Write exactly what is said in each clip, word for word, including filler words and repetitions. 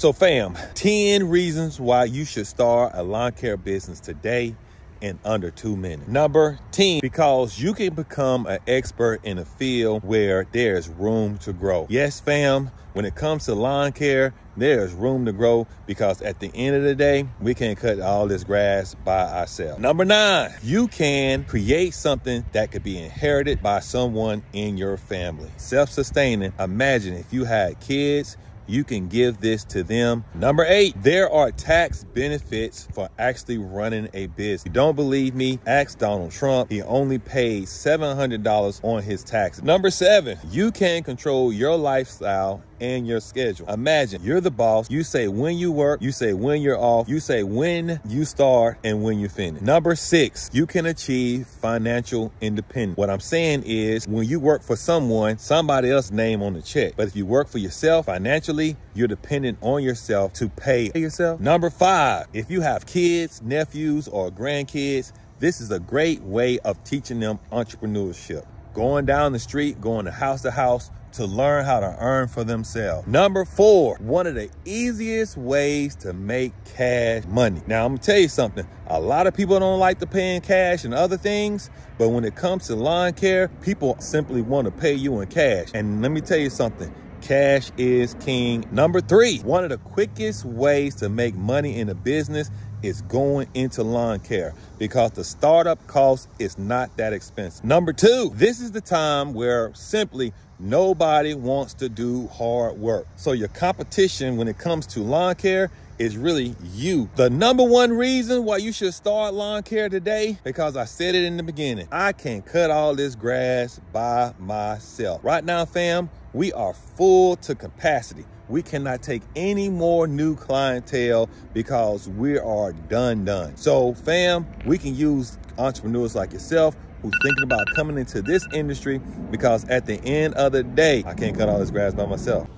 So fam, ten reasons why you should start a lawn care business today in under two minutes. Number ten, because you can become an expert in a field where there's room to grow. Yes fam, when it comes to lawn care, there's room to grow because at the end of the day, we can't cut all this grass by ourselves. Number nine, you can create something that could be inherited by someone in your family. Self-sustaining. Imagine if you had kids, you can give this to them. Number eight, there are tax benefits for actually running a business. If you don't believe me, ask Donald Trump. He only paid seven hundred dollars on his taxes. Number seven, you can control your lifestyle and your schedule. Imagine you're the boss. You say when you work, you say when you're off, you say when you start and when you finish. Number six, you can achieve financial independence. What I'm saying is when you work for someone, somebody else's name on the check. But if you work for yourself financially, you're dependent on yourself to pay yourself. Number five, if you have kids, nephews, or grandkids, this is a great way of teaching them entrepreneurship. Going down the street, going to house to house to learn how to earn for themselves. Number four, one of the easiest ways to make cash money. Now, I'm gonna tell you something. A lot of people don't like to pay in cash and other things, but when it comes to lawn care, people simply want to pay you in cash. And let me tell you something. Cash is king. Number three, one of the quickest ways to make money in a business is going into lawn care because the startup cost is not that expensive. Number two, this is the time where simply nobody wants to do hard work. So your competition when it comes to lawn care is really you. The number one reason why you should start lawn care today, because I said it in the beginning, I can't cut all this grass by myself. Right now, fam, we are full to capacity. We cannot take any more new clientele because we are done done. So fam, we can use entrepreneurs like yourself who's thinking about coming into this industry because at the end of the day, I can't cut all this grass by myself.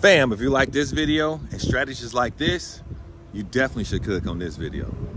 Fam, if you like this video and strategies like this, you definitely should click on this video.